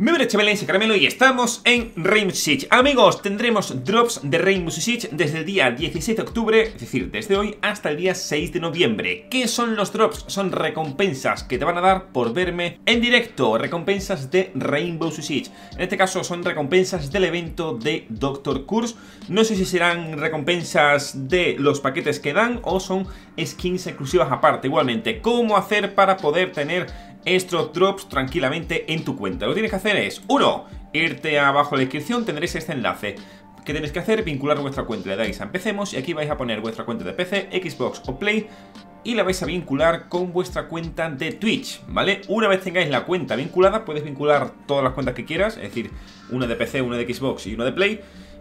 Me veré Chavales y Caramelo y estamos en Rainbow Six. Amigos, tendremos drops de Rainbow Six desde el día 16 de octubre, es decir, desde hoy hasta el día 6 de noviembre. ¿Qué son los drops? Son recompensas que te van a dar por verme en directo, recompensas de Rainbow Six. En este caso son recompensas del evento de Doctor Curse. No sé si serán recompensas de los paquetes que dan o son skins exclusivas aparte. Igualmente, ¿cómo hacer para poder tener estos drops tranquilamente en tu cuenta? Lo que tienes que hacer es, 1. Irte abajo en la descripción, tendréis este enlace. ¿Qué tenéis que hacer? Vincular vuestra cuenta. Le dais a empecemos y aquí vais a poner vuestra cuenta de PC, Xbox o Play y la vais a vincular con vuestra cuenta de Twitch, ¿vale? Una vez tengáis la cuenta vinculada, puedes vincular todas las cuentas que quieras, es decir, una de PC, una de Xbox y una de Play.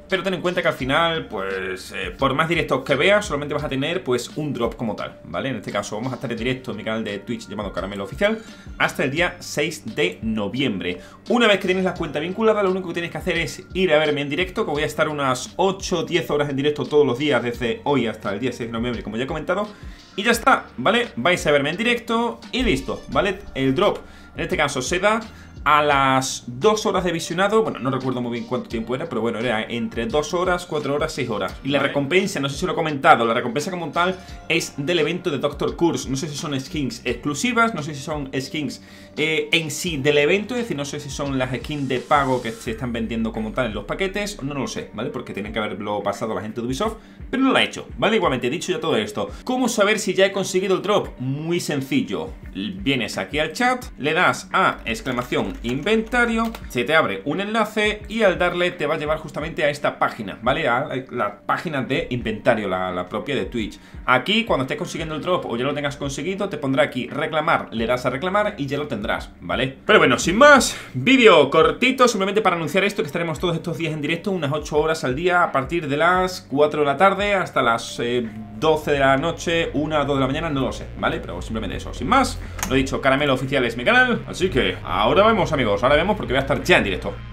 Pero ten en cuenta que al final, pues, por más directos que veas, solamente vas a tener, pues, un drop como tal, ¿vale? En este caso vamos a estar en directo en mi canal de Twitch llamado Caramelo Oficial hasta el día 6 de noviembre. Una vez que tienes la cuenta vinculada, lo único que tienes que hacer es ir a verme en directo, que voy a estar unas 8 o 10 horas en directo todos los días desde hoy hasta el día 6 de noviembre, como ya he comentado. Y ya está, ¿vale? Vais a verme en directo y listo, ¿vale? El drop, en este caso, se da a las 2 horas de visionado. Bueno, no recuerdo muy bien cuánto tiempo era, pero bueno, era entre 2 horas, 4 horas, 6 horas. Y la recompensa, no sé si lo he comentado, la recompensa como tal es del evento de Doctor Curse. No sé si son skins exclusivas, no sé si son skins en sí del evento. Es decir, no sé si son las skins de pago que se están vendiendo como tal en los paquetes. No lo sé, ¿vale? Porque tienen que haberlo pasado a la gente de Ubisoft, pero no lo ha hecho, ¿vale? Igualmente, dicho ya todo esto, ¿cómo saber si ya he conseguido el drop? Muy sencillo. Vienes aquí al chat, le das a exclamación inventario, se te abre un enlace y al darle te va a llevar justamente a esta página, ¿vale? A la página de inventario, la propia de Twitch. Aquí, cuando estés consiguiendo el drop o ya lo tengas conseguido, te pondrá aquí reclamar, le das a reclamar y ya lo tendrás, ¿vale? Pero bueno, sin más, vídeo cortito, simplemente para anunciar esto, que estaremos todos estos días en directo, unas 8 horas al día, a partir de las 4 de la tarde hasta las 12 de la noche, 1 o 2 de la mañana, no lo sé, ¿vale? Pero simplemente eso, sin más, lo he dicho, Caramelo Oficial es mi canal, así que ahora vemos, amigos, ahora vemos porque voy a estar ya en directo.